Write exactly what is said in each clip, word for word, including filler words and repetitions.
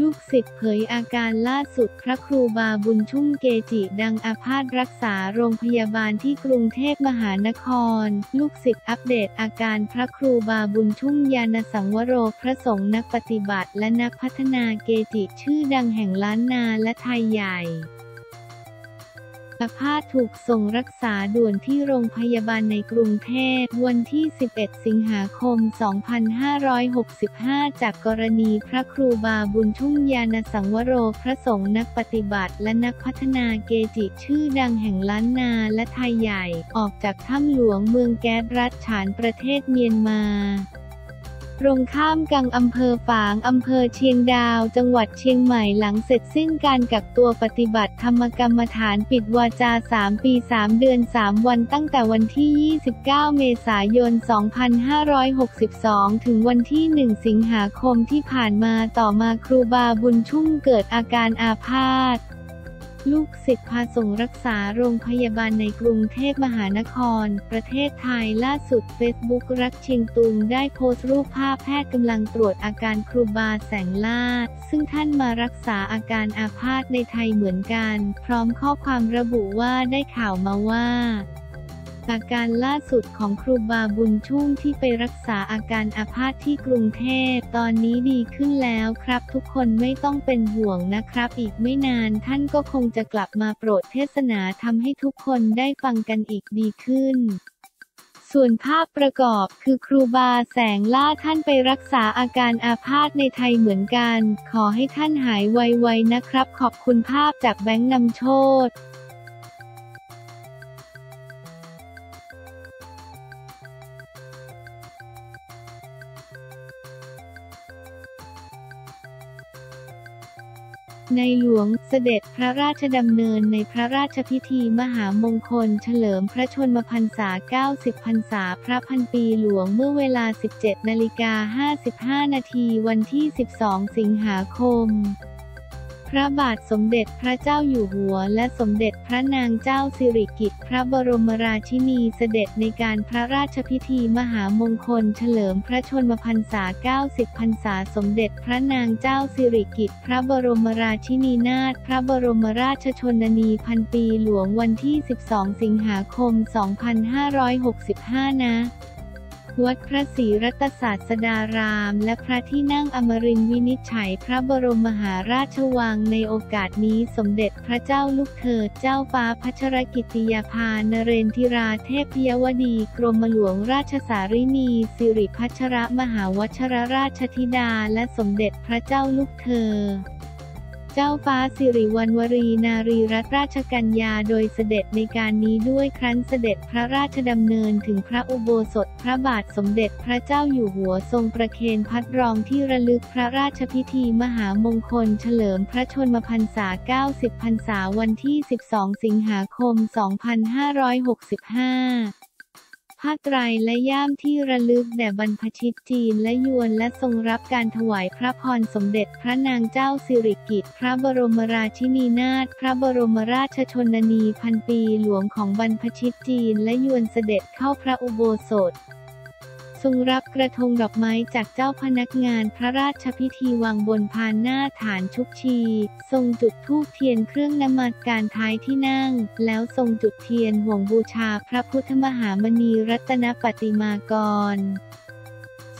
ลูกศิษย์เผยอาการล่าสุดพระครูบาบุญชุ่มเกจิดังอาพาธรักษาโรงพยาบาลที่กรุงเทพมหานครลูกศิษย์อัปเดตอาการพระครูบาบุญชุ่มญาณสังวโรพระสงฆ์นักปฏิบัติและนักพัฒนาเกจิชื่อดังแห่งล้านนาและไทยใหญ่อาพาธถูกส่งรักษาด่วนที่โรงพยาบาลในกรุงเทพวันที่สิบเอ็ดสิงหาคมสองพันห้าร้อยหกสิบห้าจากกรณีพระครูบาบุญชุ่มญาณสังวโรพระสงฆ์นักปฏิบัติและนักพัฒนาเกจิชื่อดังแห่งล้านนาและไทยใหญ่ออกจากถ้ำหลวงเมืองแก๊สรัฐฉานประเทศเมียนมาตรงข้ามกังอำเภอฝางอำเภอเชียงดาวจังหวัดเชียงใหม่หลังเสร็จสิ้นการกักตัวปฏิบัติธรรมกรรมฐานปิดวาจาสามปีสามเดือนสามวันตั้งแต่วันที่ยี่สิบเก้าเมษายนสองพันห้าร้อยหกสิบสองถึงวันที่หนึ่งสิงหาคมที่ผ่านมาต่อมาครูบาบุญชุ่มเกิดอาการอาพาธลูกศิษย์พาส่งรักษาโรงพยาบาลในกรุงเทพมหานครประเทศไทยล่าสุดเฟซบุ๊กรักเชียงตุงได้โพสต์รูปภาพแพทย์กำลังตรวจอาการครูบาแสงลาดซึ่งท่านมารักษาอาการอาพาธในไทยเหมือนกันพร้อมข้อความระบุว่าได้ข่าวมาว่าอาการล่าสุดของครูบาบุญชุ่มที่ไปรักษาอาการอาพาธที่กรุงเทพตอนนี้ดีขึ้นแล้วครับทุกคนไม่ต้องเป็นห่วงนะครับอีกไม่นานท่านก็คงจะกลับมาโปรดเทศนาทำให้ทุกคนได้ฟังกันอีกดีขึ้นส่วนภาพประกอบคือครูบาแสงล่าท่านไปรักษาอาการอาพาธในไทยเหมือนกันขอให้ท่านหายไวๆนะครับขอบคุณภาพจากแบงค์นำโชติในหลวงเสด็จพระราชดำเนินในพระราชพิธีมหามงคลเฉลิมพระชนมพรรษาเก้าสิบพรรษาพระพันปีหลวงเมื่อเวลา สิบเจ็ดนาฬิกาห้าสิบห้านาทีวันที่สิบสองสิงหาคมพระบาทสมเด็จพระเจ้าอยู่หัวและสมเด็จพระนางเจ้าสิริกิติ์พระบรมราชินีเสด็จในการพระราชพิธีมหามงคลเฉลิมพระชนมพรรษาเก้าสิบพรรษาสมเด็จพระนางเจ้าสิริกิติ์พระบรมราชินีนาถพระบรมราชชนนีพันปีหลวงวันที่สิบสองสิงหาคมสองพันห้าร้อยหกสิบห้า ณวัดพระศรีรัตนศาสดารามและพระที่นั่งอมรินทร์วินิจฉัยพระบรมมหาราชวังในโอกาสนี้สมเด็จพระเจ้าลูกเธอเจ้าฟ้าพัชรกิติยาภานเรนทิราเทพยวดีกรมหลวงราชสาริณีสิริพัชรมหาวชรราชธิดาและสมเด็จพระเจ้าลูกเธอเจ้าฟ้าสิริวัณวรีนารีรัตนราชกัญญาโดยเสด็จในการนี้ด้วยครั้นเสด็จพระราชดำเนินถึงพระอุโบสถพระบาทสมเด็จพระเจ้าอยู่หัวทรงประเคนพัดรองที่ระลึกพระราชพิธีมหามงคลเฉลิมพระชนมพรรษาเก้าสิบพรรษาวันที่สิบสองสิงหาคมสองพันห้าร้อยหกสิบห้าผ้าไตรและย่ามที่ระลึกแด่บรรพชิตจีนและยวนและทรงรับการถวายพระพรสมเด็จพระนางเจ้าสิริกิติ์พระบรมราชินีนาถพระบรมราชชนนีพันปีหลวงของบรรพชิตจีนและยวนเสด็จเข้าพระอุโบสถทรงรับกระทงดอกไม้จากเจ้าพนักงานพระราชพิธีวางบนพานหน้าฐานชุกชีทรงจุดธูปเทียนเครื่องนมัสการท้ายที่นั่งแล้วทรงจุดเทียนห่วงบูชาพระพุทธมหามณีรัตนปฏิมากร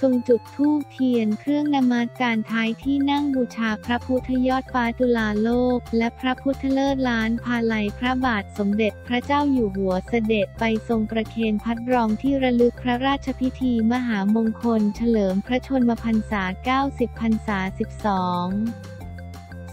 ทรงจุดธูปเทียนเครื่องนมัสการท้ายที่นั่งบูชาพระพุทธยอดฟ้าจุฬาโลกและพระพุทธเลิศล้านพาลัยพระบาทสมเด็จพระเจ้าอยู่หัวเสด็จไปทรงประเคนพัดรองที่ระลึกพระราชพิธีมหามงคลเฉลิมพระชนมพรรษาเก้าสิบพรรษาสิบสอง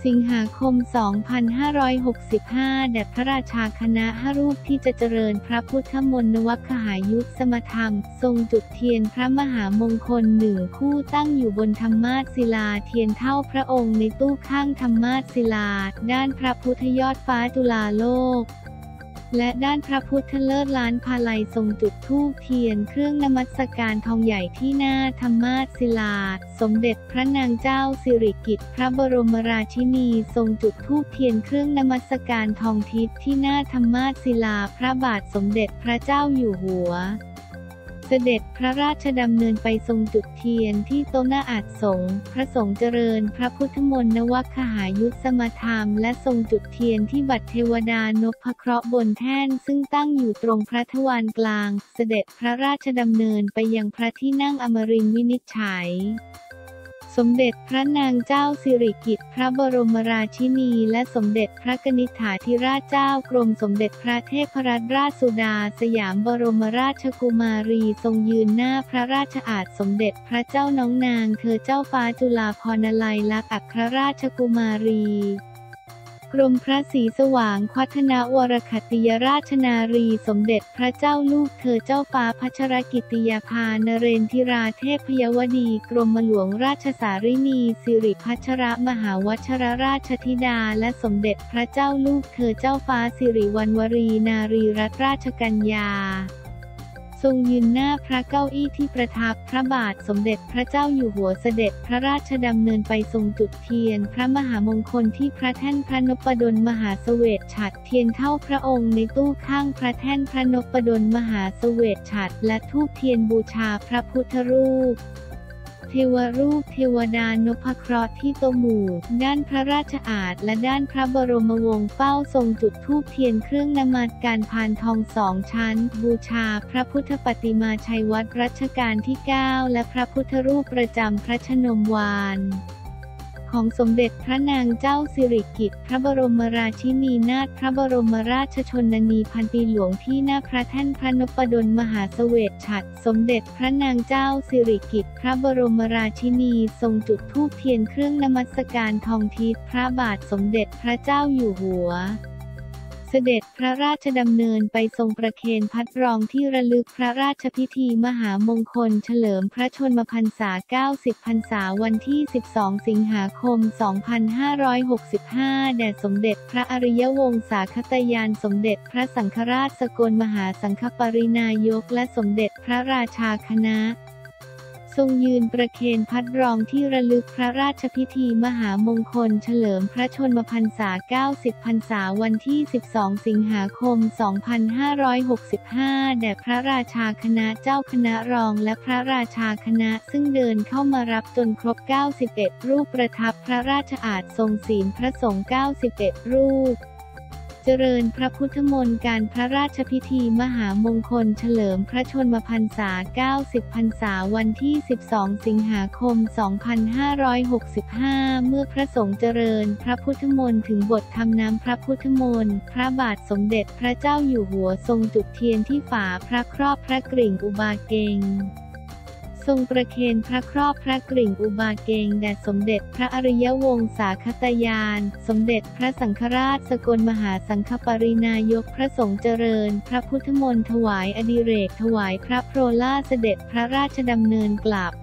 สิงหาคมสองพันห้าร้อยหกสิบห้าแด่พระราชาคณะห้ารูปที่จะเจริญพระพุทธมนต์นวคหายุตสมธรรมทรงจุดเทียนพระมหามงคลหนึ่งคู่ตั้งอยู่บนธรรมาสน์ศิลาเทียนเท่าพระองค์ในตู้ข้างธรรมาสน์ศิลาด้านพระพุทธยอดฟ้าจุฬาโลกและด้านพระพุทธเลิศล้านพาลัยทรงจุดธูปเทียนเครื่องนมัสการทองใหญ่ที่หน้าธรรมาสน์ศิลาสมเด็จพระนางเจ้าสิริกิติ์พระบรมราชินีทรงจุดธูปเทียนเครื่องนมัสการทองทิพย์ที่หน้าธรรมาสน์ศิลาพระบาทสมเด็จพระเจ้าอยู่หัวเส เสด็จพระราชดำเนินไปทรงจุดเทียนที่โต๊ะหน้าอาสน์สงฆ์พระสงฆ์เจริญพระพุทธมนต์นวัคคหายุตสมธรรมและทรงจุดเทียนที่บัดเทวดานพเคราะห์บนแท่นซึ่งตั้งอยู่ตรงพระทวารกลางเสด็จพระราชดำเนินไปยังพระที่นั่งอมรินทร์วินิจฉัยสมเด็จพระนางเจ้าสิริกิติ์พระบรมราชินีและสมเด็จพระกนิษฐาธิราชเจ้ากรมสมเด็จพระเทพรัตนราชสุดาสยามบรมราชกุมารีทรงยืนหน้าพระราชอาสน์สมเด็จพระเจ้าน้องนางเธอเจ้าฟ้าจุฬาภรณาลัยลักษณ์อัครราชกุมารีกรมพระศรีสว่างพัฒนาวรขัตติยราชนารีสมเด็จพระเจ้าลูกเธอเจ้าฟ้าพัชรกิติยาภานเรนทิราเทพยวดีกรมหลวงราชสาริณีสิริพัชรมหาวชรราชธิดาและสมเด็จพระเจ้าลูกเธอเจ้าฟ้าสิริวัณวรีนารีรัตนราชกัญญาทรงยืนหน้าพระเก้าอี้ที่ประทับพระบาทสมเด็จพระเจ้าอยู่หัวเสด็จพระราชดำเนินไปทรงจุดเทียนพระมหามงคลที่พระแท่นพระนพดลมหาเสวตฉัตรเทียนเท่าพระองค์ในตู้ข้างพระแท่นพระนพดลมหาเสวตฉัตรและธูปเทียนบูชาพระพุทธรูปเทวรูปเทวดานพเคราะห์ที่โต๊ะหมู่ด้านพระราชอาสน์และด้านพระบรมวงศ์เฝ้าทรงจุดธูปเทียนเครื่องนมัสการพานทองสองชั้นบูชาพระพุทธปฏิมาชัยวัดรัชกาลที่เก้าและพระพุทธรูปประจำพระชนมวานของสมเด็จพระนางเจ้าสิริกิติ์พระบรมราชินีนาถพระบรมราชชนนีพันปีหลวงที่หน้าพระแท่นพระนพดลมหาเสวตฉัตรสมเด็จพระนางเจ้าสิริกิติ์พระบรมราชินีทรงจุดธูปเทียนเครื่องนมัสการทองทิพย์พระบาทสมเด็จพระเจ้าอยู่หัวเสด็จพระราชดำเนินไปทรงประเคนพัดรองที่ระลึกพระราชพิธีมหามงคลเฉลิมพระชนมพรรษาเก้าสิบพรรษาวันที่สิบสองสิงหาคมสองพันห้าร้อยหกสิบห้าแด่สมเด็จพระอริยวงศาคตยานสมเด็จพระสังฆราชสกลมหาสังฆปรินายกและสมเด็จพระราชาคณะทรงยืนประเคนพัดรองที่ระลึกพระราชพิธีมหามงคลเฉลิมพระชนมพรรษาเก้าสิบพรรษาวันที่สิบสองสิงหาคมสองพันห้าร้อยหกสิบห้าแด่พระราชาคณะเจ้าคณะรองและพระราชาคณะซึ่งเดินเข้ามารับจนครบเก้าสิบเอ็ดรูปประทับพระราชอาสน์ทรงศีลพระสงฆ์เก้าสิบเอ็ดรูปเจริญพระพุทธมนต์การพระราชพิธีมหามงคลเฉลิมพระชนมพรรษาเก้าสิบพรรษาวันที่สิบสองสิงหาคมสองพันห้าร้อยหกสิบห้าเมื่อพระสงฆ์เจริญพระพุทธมนต์ถึงบทธรรมน้ำพระพุทธมนต์พระบาทสมเด็จพระเจ้าอยู่หัวทรงจุดเทียนที่ฝาพระครอบพระกริ่งอุบาเกงทรงประเคนพระครอบพระกริ่งอุบาเกงแด่สมเด็จพระอริยวงศาคตยานสมเด็จพระสังฆราชสกลมหาสังฆปรินายกพระสงฆ์เจริญพระพุทธมนต์ถวายอดิเรกถวายพระโพล่าเสด็จพระราชดำเนินกลับ